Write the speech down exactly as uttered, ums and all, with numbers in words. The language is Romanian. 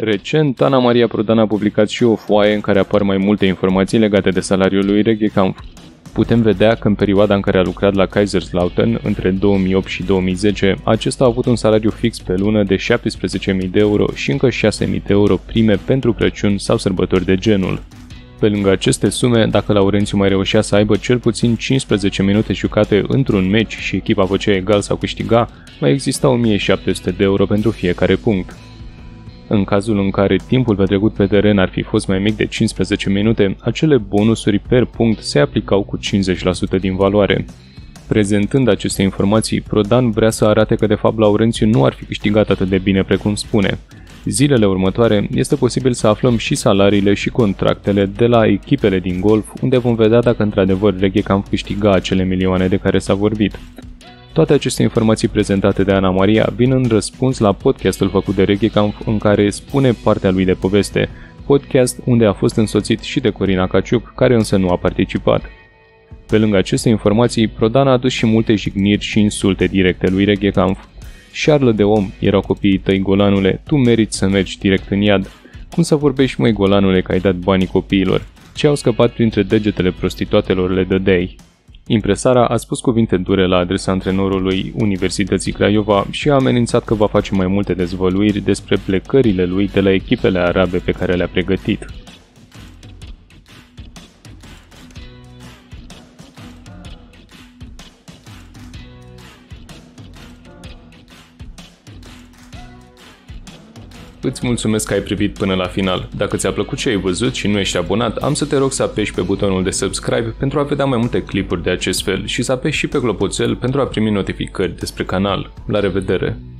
Recent, Ana Maria Prodan a publicat și o foaie în care apar mai multe informații legate de salariul lui Reghecampf. Putem vedea că în perioada în care a lucrat la Kaiserslautern, între două mii opt și două mii zece, acesta a avut un salariu fix pe lună de șaptesprezece mii de euro și încă șase mii de euro prime pentru Crăciun sau sărbători de genul. Pe lângă aceste sume, dacă Laurentiu mai reușea să aibă cel puțin cincisprezece minute jucate într-un meci și echipa făcea egal sau câștiga, mai exista o mie șapte sute de euro pentru fiecare punct. În cazul în care timpul petrecut pe teren ar fi fost mai mic de cincisprezece minute, acele bonusuri per punct se aplicau cu cincizeci la sută din valoare. Prezentând aceste informații, Prodan vrea să arate că de fapt Laurentiu nu ar fi câștigat atât de bine precum spune. Zilele următoare este posibil să aflăm și salariile și contractele de la echipele din golf, unde vom vedea dacă într-adevăr Reghecampf câștiga acele milioane de care s-a vorbit. Toate aceste informații prezentate de Ana Maria vin în răspuns la podcastul făcut de Reghecampf, în care spune partea lui de poveste, podcast unde a fost însoțit și de Corina Caciuc, care însă nu a participat. Pe lângă aceste informații, Prodan a adus și multe jigniri și insulte directe lui Reghecampf. Șarlă de om, erau copiii tăi, golanule, tu meriți să mergi direct în iad. Cum să vorbești, măi, golanule, că ai dat banii copiilor? Ce au scăpat printre degetele prostituatelor le dădeai? Impresara a spus cuvinte dure la adresa antrenorului Universității Craiova și a amenințat că va face mai multe dezvăluiri despre plecările lui de la echipele arabe pe care le-a pregătit. Îți mulțumesc că ai privit până la final. Dacă ți-a plăcut ce ai văzut și nu ești abonat, am să te rog să apeși pe butonul de subscribe pentru a vedea mai multe clipuri de acest fel și să apeși și pe clopoțel pentru a primi notificări despre canal. La revedere!